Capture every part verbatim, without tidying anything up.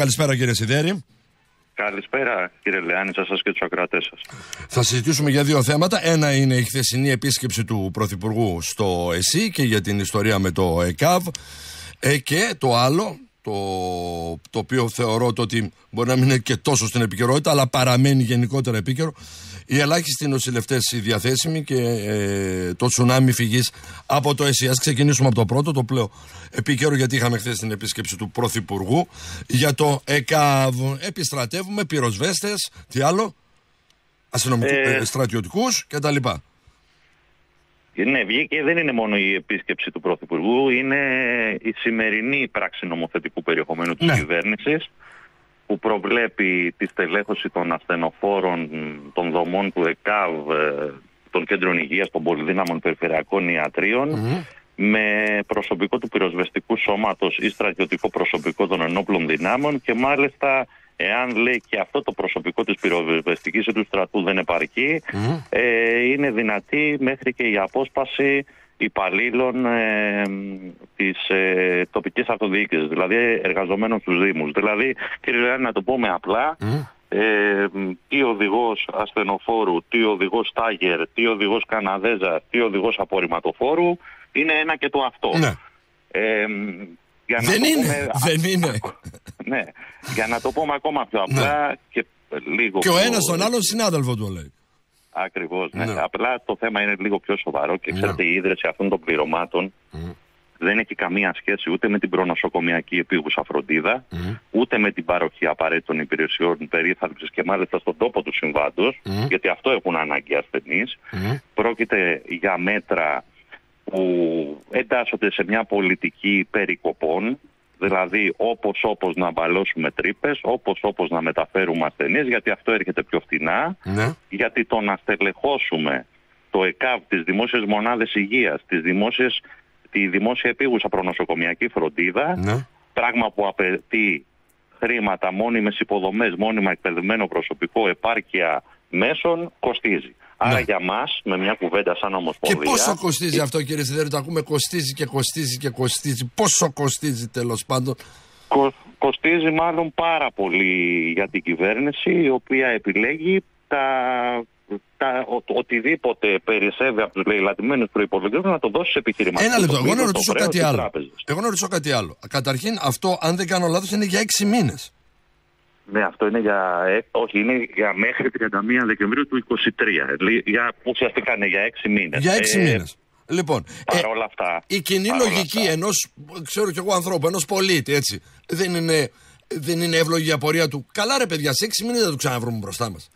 Καλησπέρα κύριε Σιδέρη. Καλησπέρα κύριε Λεάνη, σας και τους ακροατές σας. Θα συζητήσουμε για δύο θέματα. Ένα είναι η χθεσινή επίσκεψη του Πρωθυπουργού στο ΕΣΥ και για την ιστορία με το ΕΚΑΒ. Ε, και το άλλο, το, το οποίο θεωρώ το ότι μπορεί να μην είναι και τόσο στην επικαιρότητα, αλλά παραμένει γενικότερα επίκαιρο, οι ελάχιστοι νοσηλευτές οι διαθέσιμοι και ε, το τσουνάμι φυγής από το ΕΣΥ. Ας ξεκινήσουμε από το πρώτο, το πλέον επίκαιρο, γιατί είχαμε χθες την επίσκεψη του Πρωθυπουργού για το ΕΚΑΒ. Επιστρατεύουμε πυροσβέστες, τι άλλο, αστυνομικούς, ε... ε, στρατιωτικούς κτλ. Ναι, βγήκε, δεν είναι μόνο η επίσκεψη του Πρωθυπουργού, είναι η σημερινή πράξη νομοθετικού περιεχομένου της ναι. κυβέρνησης, που προβλέπει τη στελέχωση των ασθενοφόρων των δομών του ΕΚΑΒ, των κέντρων υγείας, των πολυδύναμων περιφερειακών ιατρίων, mm-hmm. με προσωπικό του πυροσβεστικού σώματος ή στρατιωτικό προσωπικό των ενόπλων δυνάμων, και μάλιστα εάν λέει και αυτό το προσωπικό της πυροσβεστικής ή του στρατού δεν επαρκεί, mm-hmm. ε, είναι δυνατή μέχρι και η απόσπαση υπαλλήλων ε, της ε, τοπικής αυτοδιοίκησης, δηλαδή εργαζομένων στους Δήμους. Δηλαδή, κύριε Λεάνη, να το πούμε απλά, mm. ε, τι οδηγός ασθενοφόρου, τι οδηγός τάγερ, τι οδηγός καναδέζα, τι οδηγός απορριμματοφόρου, είναι ένα και το αυτό. Ναι. Ε, για να δεν, το είναι, πούμε, δεν είναι. Ναι, για να το πούμε ακόμα πιο απλά ναι. και λίγο και ο πιο... ένας τον άλλον συνάδελφο του λέει. Ακριβώς, ναι. ναι. Απλά το θέμα είναι λίγο πιο σοβαρό και ξέρετε ναι. η ίδρυση αυτών των πληρωμάτων mm. δεν έχει καμία σχέση ούτε με την προνοσοκομιακή επίγουσα φροντίδα, mm. ούτε με την παροχή απαραίτητων υπηρεσιών περίθαλψης και μάλιστα στον τόπο του συμβάντος, mm. γιατί αυτό έχουν ανάγκη ασθενείς. Mm. Πρόκειται για μέτρα που εντάσσονται σε μια πολιτική περικοπών, δηλαδή όπως όπως να μπαλώσουμε τρύπες, όπως όπως να μεταφέρουμε ασθενείς, γιατί αυτό έρχεται πιο φτηνά, ναι. γιατί το να στελεχώσουμε το ΕΚΑΒ, τις δημόσιες μονάδες υγείας, τις δημόσιες, τη δημόσια επίγουσα προνοσοκομιακή φροντίδα, ναι. πράγμα που απαιτεί χρήματα, μόνιμες υποδομές, μόνιμα εκπαιδευμένο προσωπικό, επάρκεια μέσων, κοστίζει. Άρα ναι. για μας, με μια κουβέντα σαν ομοσπονδία... Και πόσο κοστίζει και... αυτό κύριε Σιδέρη, το ακούμε κοστίζει και κοστίζει και κοστίζει, πόσο κοστίζει τέλος πάντων. Κο... Κοστίζει μάλλον πάρα πολύ για την κυβέρνηση, η οποία επιλέγει τα... Τα... Ο... οτιδήποτε περισσεύει από τους λαϊλατημένους προϋπολογισμούς να το δώσει σε επιχειρηματικό. Ένα λεπτό, εγώ να ρωτήσω κάτι άλλο. Εγώ να ρωτήσω κάτι άλλο. Καταρχήν αυτό, αν δεν κάνω λάθος, είναι για έξι μήνες. Ναι, αυτό είναι για, ε, όχι, είναι για μέχρι τριάντα μία Δεκεμβρίου του είκοσι τρία. Για, ουσιαστικά είναι για έξι μήνες. Για έξι ε, μήνες. Λοιπόν, ε, όλα αυτά, η κοινή λογική αυτά. ενός, ξέρω κι εγώ ανθρώπου, ενός πολίτη, έτσι, δεν είναι, δεν είναι εύλογη η απορία του. Καλά ρε παιδιά, σε έξι μήνες δεν το ξαναβρούμε μπροστά μας.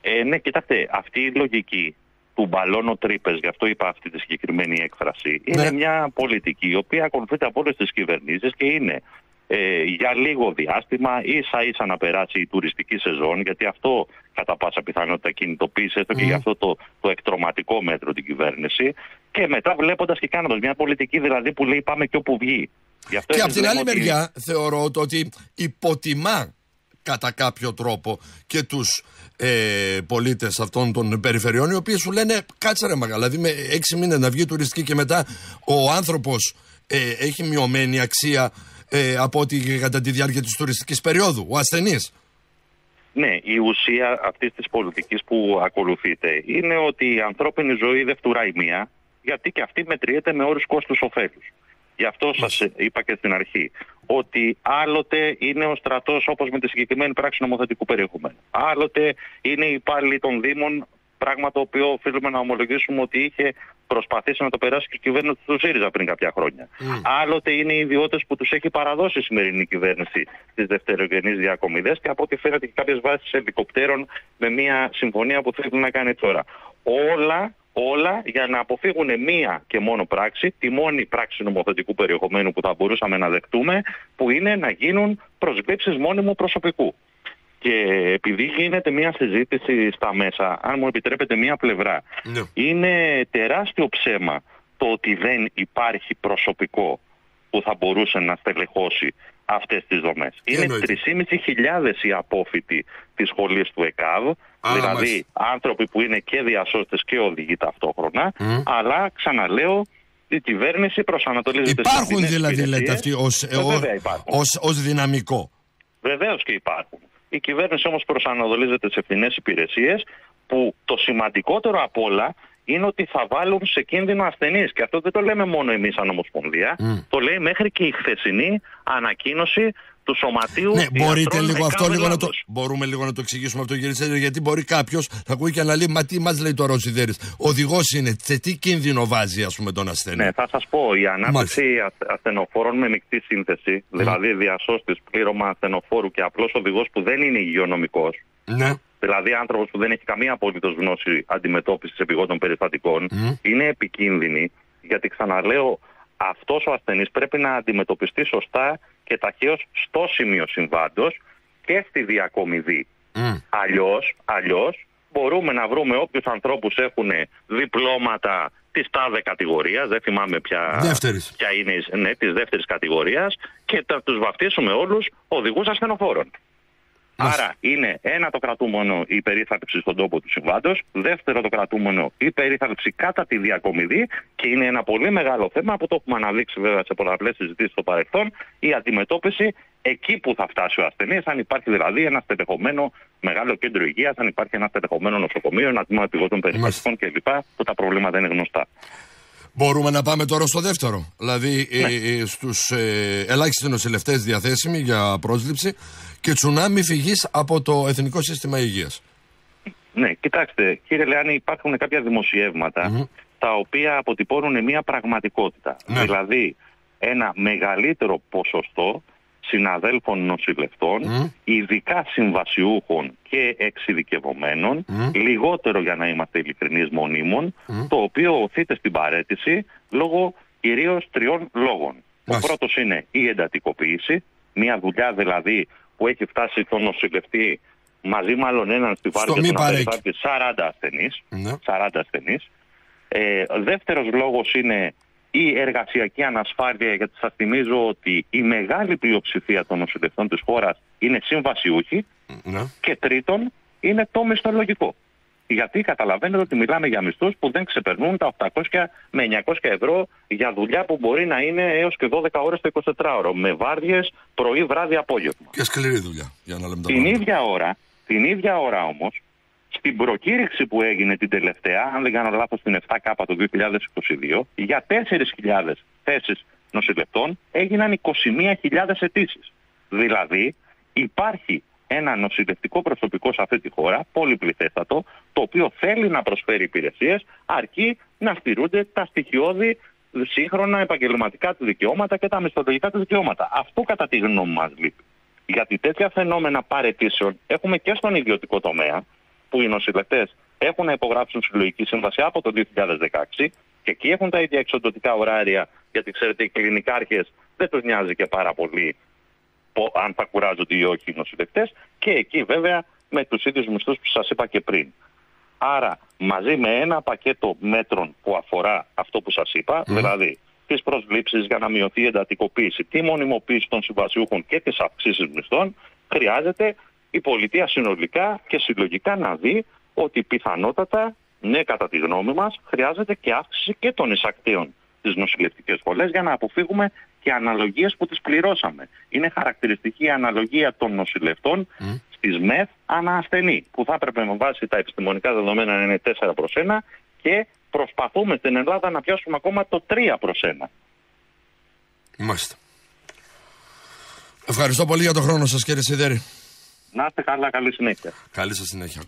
Ε, ναι, κοιτάξτε, αυτή η λογική του μπαλώνω τρύπες, γι' αυτό είπα αυτή τη συγκεκριμένη έκφραση, ναι. είναι μια πολιτική η οποία ακολουθείται από όλες τις κυβερνήσεις και είναι... Ε, για λίγο διάστημα, ίσα ίσα να περάσει η τουριστική σεζόν, γιατί αυτό κατά πάσα πιθανότητα κινητοποίησε έστω mm. και για αυτό το, το εκτρωματικό μέτρο την κυβέρνηση, και μετά βλέποντας και κάνοντας μια πολιτική δηλαδή που λέει πάμε και όπου βγει. Γι' αυτό και από την άλλη ότι... μεριά θεωρώ το ότι υποτιμά κατά κάποιο τρόπο και τους ε, πολίτες αυτών των περιφερειών, οι οποίοι σου λένε κάτσε ρε μαγα, δηλαδή με έξι μήνες να βγει τουριστική και μετά ο άνθρωπος ε, έχει μειωμένη αξία Ε, από ότι κατά τη διάρκεια της τουριστικής περίοδου, ο ασθενής. Ναι, η ουσία αυτής της πολιτικής που ακολουθείται είναι ότι η ανθρώπινη ζωή δεν φτουράει μία, γιατί και αυτή μετριέται με όρους κόστους ωφέλους. Γι' αυτό σας είπα και στην αρχή, ότι άλλοτε είναι ο στρατός, όπως με τη συγκεκριμένη πράξη νομοθετικού περιεχομένου, άλλοτε είναι οι υπάλληλοι των Δήμων, πράγμα το οποίο οφείλουμε να ομολογήσουμε ότι είχε προσπαθήσει να το περάσει και η κυβέρνηση του ΣΥΡΙΖΑ πριν κάποια χρόνια. Mm. Άλλοτε είναι οι ιδιώτες που τους έχει παραδώσει η σημερινή κυβέρνηση στις δευτερογενείς διακομιδές, και από ό,τι φαίνεται και κάποιες βάσεις ελικοπτέρων με μια συμφωνία που θέλουν να κάνει τώρα. Όλα, όλα για να αποφύγουν μία και μόνο πράξη, τη μόνη πράξη νομοθετικού περιεχομένου που θα μπορούσαμε να δεχτούμε, που είναι να γίνουν προσλήψεις μόνιμου προσωπικού. Και επειδή γίνεται μια συζήτηση στα μέσα, αν μου επιτρέπετε μια πλευρά, ναι. είναι τεράστιο ψέμα το ότι δεν υπάρχει προσωπικό που θα μπορούσε να στελεχώσει αυτές τις δομές. Είναι τρεις χιλιάδες πεντακόσιοι οι απόφοιτοι της σχολής του ΕΚΑΔ, Α, δηλαδή μας. άνθρωποι που είναι και διασώστες και οδηγοί ταυτόχρονα, mm. αλλά ξαναλέω, η κυβέρνηση προσανατολίζεται. Υπάρχουν δηλαδή, δηλαδή αυτοί ως, ε, ως, ως δυναμικό. Βεβαίως και υπάρχουν. Η κυβέρνηση όμως προσανατολίζεται σε φθηνές υπηρεσίες, που το σημαντικότερο απ' όλα είναι ότι θα βάλουν σε κίνδυνο ασθενείς. Και αυτό δεν το λέμε μόνο εμείς σαν Ομοσπονδία, mm. το λέει μέχρι και η χθεσινή ανακοίνωση του Σωματείου. Ναι, μπορείτε λίγο αυτό, λίγο να το, μπορούμε λίγο να το εξηγήσουμε αυτό, κύριε Σιδέρη, γιατί μπορεί κάποιος θα ακούει και να λέει, μα τι μας λέει τώρα ο Σιδέρης. Οδηγός είναι, σε τι κίνδυνο βάζει, ας πούμε, τον ασθενή. Ναι, θα σας πω, η ανάπτυξη ασθενοφόρων με μεικτή σύνθεση, mm. δηλαδή διασώστης, πλήρωμα ασθενοφόρου και απλός οδηγός που δεν είναι υγειονομικός. Ναι. Δηλαδή, άνθρωπος που δεν έχει καμία απολύτως γνώση αντιμετώπισης επιγόντων περιστατικών, mm. είναι επικίνδυνη, γιατί ξαναλέω, αυτός ο ασθενής πρέπει να αντιμετωπιστεί σωστά και ταχαίως στο σημείο συμβάντος και στη διακομιδή. Mm. Αλλιώς, αλλιώς μπορούμε να βρούμε όποιους ανθρώπους έχουν διπλώματα της τάδε κατηγορίας, δεν θυμάμαι ποια, ποια είναι, ναι, της δεύτερης κατηγορίας, και θα τους βαφτίσουμε όλους οδηγούς ασθενοφόρων. Άρα είναι, ένα, το κρατούμενο η περίθαλψη στον τόπο του συμβάντος, δεύτερο, το κρατούμενο η περίθαλψη κατά τη διακομιδή, και είναι ένα πολύ μεγάλο θέμα που το έχουμε αναδείξει βέβαια σε πολλαπλές συζητήσεις στο παρελθόν, η αντιμετώπιση εκεί που θα φτάσει ο ασθενής, αν υπάρχει δηλαδή ένα στελεχωμένο μεγάλο κέντρο υγείας, αν υπάρχει ένα στελεχωμένο νοσοκομείο, ένα τμήμα επιγόντων περιστατικών κλπ. Που τα προβλήματα είναι γνωστά. Μπορούμε να πάμε τώρα στο δεύτερο, δηλαδή ναι. ε, ε, στους ε, ελάχιστοι νοσηλευτές διαθέσιμοι για πρόσληψη και τσουνάμι φυγής από το Εθνικό Σύστημα Υγείας. Ναι, κοιτάξτε, κύριε Λεάνη, υπάρχουν κάποια δημοσιεύματα mm-hmm. τα οποία αποτυπώνουν μια πραγματικότητα. Ναι. Δηλαδή, ένα μεγαλύτερο ποσοστό συναδέλφων νοσηλευτών, mm. ειδικά συμβασιούχων και εξειδικευομένων, mm. λιγότερο, για να είμαστε ειλικρινείς, μονίμων, mm. το οποίο οθείται στην παραίτηση λόγω κυρίως τριών λόγων. Μάλιστα. Ο πρώτος είναι η εντατικοποίηση, μια δουλειά δηλαδή που έχει φτάσει τον νοσηλευτή μαζί μάλλον έναν στη βάρκα του να περιστάτη σαράντα ασθενείς. Mm. ασθενείς. Ε, δεύτερος λόγος είναι η εργασιακή ανασφάλεια, γιατί σας θυμίζω ότι η μεγάλη πλειοψηφία των νοσηλευτών της χώρας είναι συμβασιούχοι. Ναι. Και τρίτον, είναι το μισθολογικό. Γιατί καταλαβαίνετε ότι μιλάμε για μισθούς που δεν ξεπερνούν τα οκτακόσια με εννιακόσια ευρώ για δουλειά που μπορεί να είναι έως και δώδεκα ώρες το εικοσιτετράωρο, με βάρδιες πρωί, βράδυ, απόγευμα. Και σκληρή δουλειά, για να λέμε τα την ίδια ώρα, την ίδια ώρα όμως, στην προκήρυξη που έγινε την τελευταία, αν δεν κάνω λάθος, την εφτά Κάπα το δύο χιλιάδες είκοσι δύο, για τέσσερις χιλιάδες θέσεις νοσηλευτών έγιναν είκοσι μία χιλιάδες αιτήσεις. Δηλαδή υπάρχει ένα νοσηλευτικό προσωπικό σε αυτή τη χώρα, πολυπληθέστατο, το οποίο θέλει να προσφέρει υπηρεσίες, αρκεί να στηρούνται τα στοιχειώδη σύγχρονα επαγγελματικά του δικαιώματα και τα μισθολογικά του δικαιώματα. Αυτό κατά τη γνώμη μας λείπει. Γιατί τέτοια φαινόμενα παραιτήσεων έχουμε και στον ιδιωτικό τομέα, που οι νοσηλευτές έχουν να υπογράψουν συλλογική σύμβαση από το δύο χιλιάδες δεκαέξι και εκεί έχουν τα ίδια εξοντωτικά ωράρια, γιατί ξέρετε οι κλινικάρχες δεν τους νοιάζει και πάρα πολύ αν θα κουράζονται ή όχι οι νοσηλευτές, και εκεί βέβαια με τους ίδιους μισθούς που σας είπα και πριν. Άρα μαζί με ένα πακέτο μέτρων που αφορά αυτό που σας είπα, mm. δηλαδή τις προσλήψεις για να μειωθεί η εντατικοποίηση, τη μονιμοποίηση των συμβασιούχων και τις αυξήσεις μισθών, χρειάζεται η πολιτεία συνολικά και συλλογικά να δει ότι πιθανότατα, ναι, κατά τη γνώμη μας, χρειάζεται και αύξηση και των εισακτέων στις νοσηλευτικές σχολές για να αποφύγουμε και αναλογίες που τις πληρώσαμε. Είναι χαρακτηριστική η αναλογία των νοσηλευτών mm. στις ΜΕΘ ανά ασθενή, που θα έπρεπε με βάση τα επιστημονικά δεδομένα να είναι τέσσερα προς ένα και προσπαθούμε στην Ελλάδα να πιάσουμε ακόμα το τρία προς ένα. Μάλιστα. Ευχαριστώ πολύ για τον χρόνο σας, κύριε Σιδέρη. Να είστε καλά, καλή συνέχεια. Καλή σας συνέχεια.